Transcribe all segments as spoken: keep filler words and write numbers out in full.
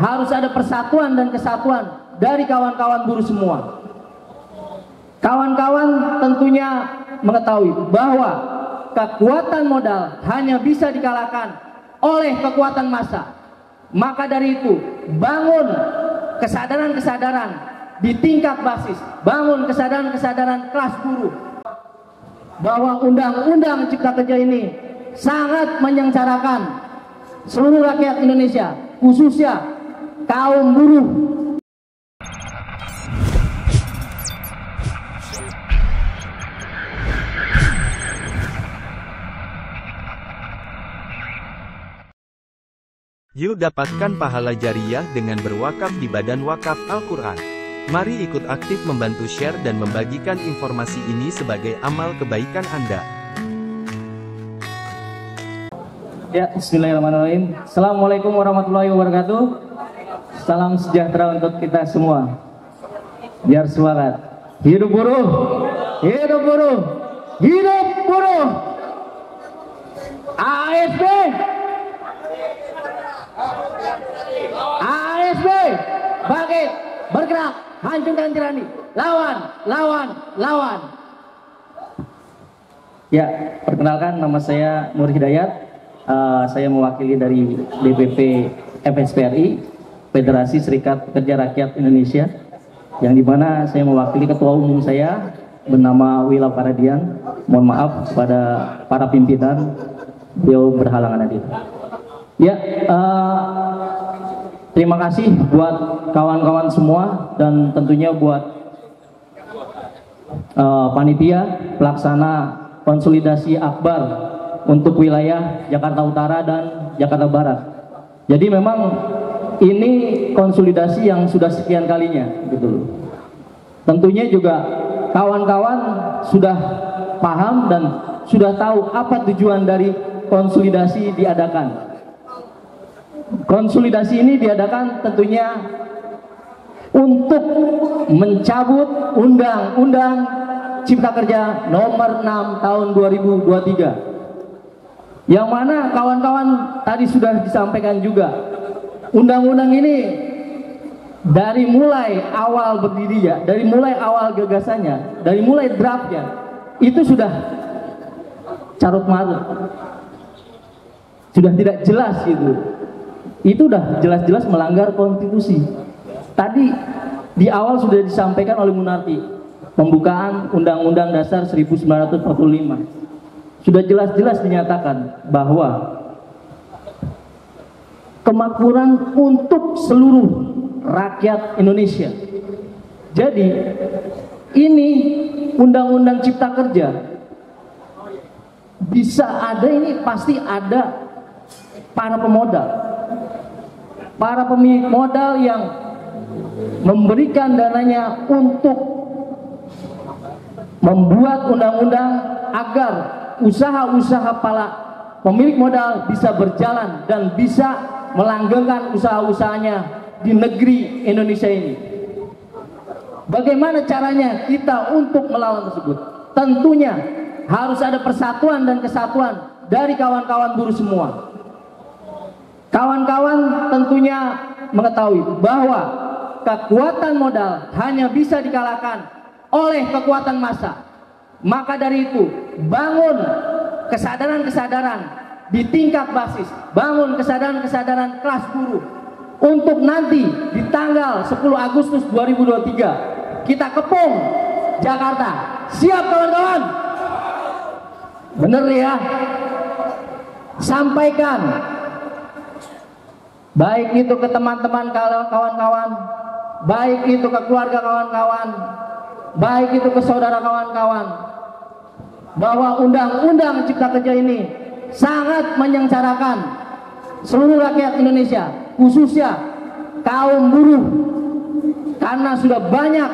harus ada persatuan dan kesatuan dari kawan-kawan buruh semua. Kawan-kawan tentunya mengetahui bahwa kekuatan modal hanya bisa dikalahkan oleh kekuatan massa. Maka dari itu, bangun kesadaran-kesadaran di tingkat basis, bangun kesadaran-kesadaran kelas buruh bahwa undang-undang Cipta Kerja ini sangat menyengsarakan seluruh rakyat Indonesia, khususnya kaum buruh. Yuk dapatkan pahala jariah dengan berwakaf di Badan Wakaf Al-Quran. Mari ikut aktif membantu share dan membagikan informasi ini sebagai amal kebaikan Anda. Ya, bismillahirrahmanirrahim. Assalamualaikum warahmatullahi wabarakatuh. Salam sejahtera untuk kita semua. Biar semangat. Hidup buruh. Hidup buruh. Hidup buruh. A S B. A S B bangkit, bergerak, hancurkan tirani, lawan, lawan, lawan. Ya, perkenalkan nama saya Nur Hidayat. Uh, saya mewakili dari D P P F S P R I, Federasi Serikat Pekerja Rakyat Indonesia, yang dimana saya mewakili ketua umum saya bernama Willa Paradian. Mohon maaf kepada para pimpinan, beliau berhalangan hadir. Ya, uh, terima kasih buat kawan-kawan semua dan tentunya buat uh, panitia pelaksana konsolidasi akbar untuk wilayah Jakarta Utara dan Jakarta Barat. Jadi memang ini konsolidasi yang sudah sekian kalinya, gitu. Tentunya juga kawan-kawan sudah paham dan sudah tahu apa tujuan dari konsolidasi diadakan. Konsolidasi ini diadakan tentunya untuk mencabut Undang-Undang Cipta Kerja Nomor enam Tahun dua ribu dua puluh tiga, yang mana kawan-kawan tadi sudah disampaikan juga. Undang-undang ini dari mulai awal berdirinya, dari mulai awal gagasannya, dari mulai draftnya, itu sudah carut marut, sudah tidak jelas gitu. Itu udah jelas-jelas melanggar konstitusi. Tadi di awal sudah disampaikan oleh Munarti, pembukaan Undang-Undang Dasar seribu sembilan ratus empat puluh lima. Sudah jelas-jelas dinyatakan bahwa kemakmuran untuk seluruh rakyat Indonesia. Jadi ini Undang-Undang Cipta Kerja bisa ada, ini pasti ada para pemodal, para pemilik modal yang memberikan dananya untuk membuat undang-undang agar usaha-usaha para pemilik modal bisa berjalan dan bisa melanggengkan usaha-usahanya di negeri Indonesia ini. Bagaimana caranya kita untuk melawan tersebut? Tentunya harus ada persatuan dan kesatuan dari kawan-kawan buruh semua. Kawan-kawan tentunya mengetahui bahwa kekuatan modal hanya bisa dikalahkan oleh kekuatan massa. Maka dari itu, bangun kesadaran-kesadaran di tingkat basis, bangun kesadaran-kesadaran kelas buruh untuk nanti di tanggal sepuluh Agustus dua ribu dua puluh tiga kita kepung Jakarta. Siap kawan-kawan? Bener ya? Sampaikan baik itu ke teman-teman kawan-kawan, baik itu ke keluarga kawan-kawan, baik itu ke saudara kawan-kawan, bahwa undang-undang Cipta Kerja ini sangat menyengsarakan seluruh rakyat Indonesia, khususnya kaum buruh, karena sudah banyak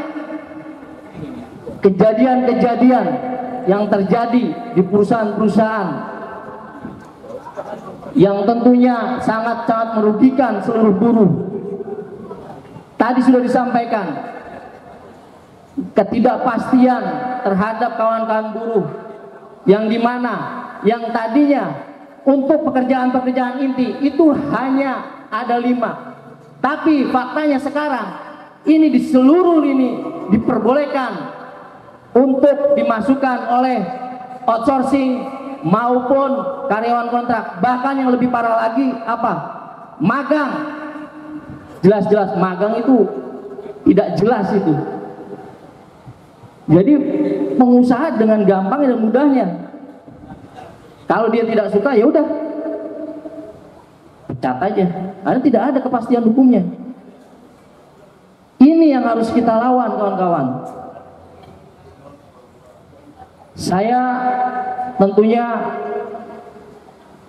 kejadian-kejadian yang terjadi di perusahaan-perusahaan yang tentunya sangat-sangat merugikan seluruh buruh. Tadi sudah disampaikan ketidakpastian terhadap kawan-kawan buruh, yang dimana yang tadinya untuk pekerjaan-pekerjaan inti itu hanya ada lima, Tapi faktanya sekarang ini di seluruh lini diperbolehkan untuk dimasukkan oleh outsourcing maupun karyawan kontrak. Bahkan yang lebih parah lagi apa? Magang. Jelas-jelas magang itu tidak jelas itu. Jadi pengusaha dengan gampang dan mudahnya, kalau dia tidak suka ya udah pecat aja, karena tidak ada kepastian hukumnya. Ini yang harus kita lawan, kawan-kawan. Saya tentunya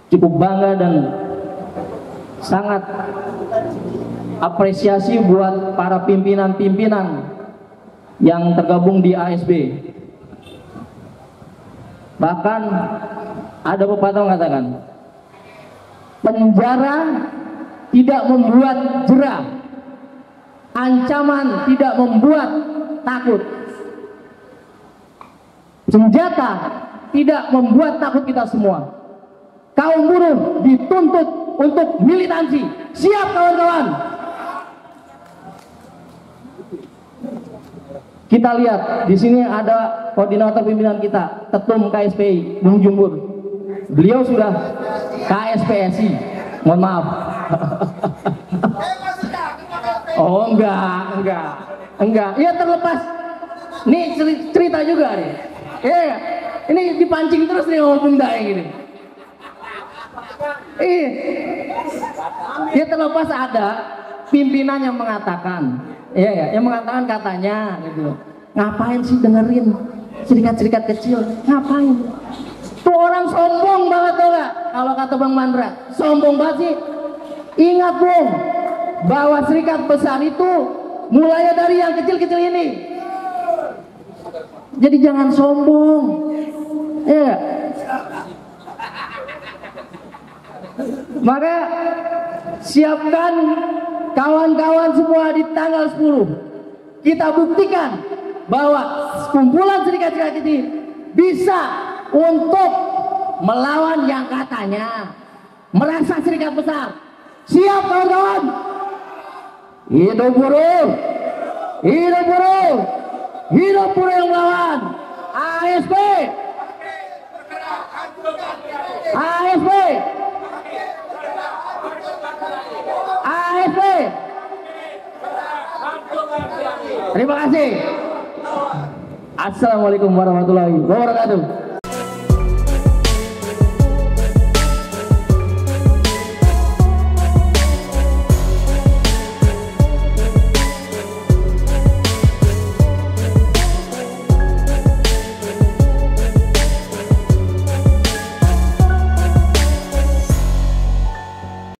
cukup bangga dan sangat apresiasi buat para pimpinan-pimpinan yang tergabung di A S B. Bahkan ada pepatah mengatakan, penjara tidak membuat jerah, ancaman tidak membuat takut, senjata tidak membuat takut kita semua. Kaum buruh dituntut untuk militansi. Siap, kawan-kawan. Kita lihat di sini ada koordinator pimpinan kita, Ketum K S P I, Bung Jumbur. Beliau sudah K S P S I. Mohon maaf. Oh enggak, enggak, enggak. Iya terlepas. Nih cerita juga nih. Eh, ini dipancing terus nih ngomong daeng ini. Eh, ya terlepas ada pimpinan yang mengatakan. Iya ya, yang mengatakan katanya gitu. Ngapain sih dengerin serikat-serikat kecil? Ngapain? Tuh orang sombong banget tuh gak? Kalau kata Bang Mandra, sombong banget sih. Ingat Bung, bahwa serikat besar itu mulainya dari yang kecil-kecil ini. Jadi jangan sombong. Iya. Maka siapkan kawan-kawan semua di tanggal sepuluh. Kita buktikan bahwa kumpulan serikat-serikat ini bisa untuk melawan yang katanya merasa serikat besar. Siap kawan-kawan? Hidup buruh! Hidup buruh! Hidup buruh yang melawan! A S B! A S B! A S B. Terima kasih. Assalamualaikum warahmatullahi wabarakatuh.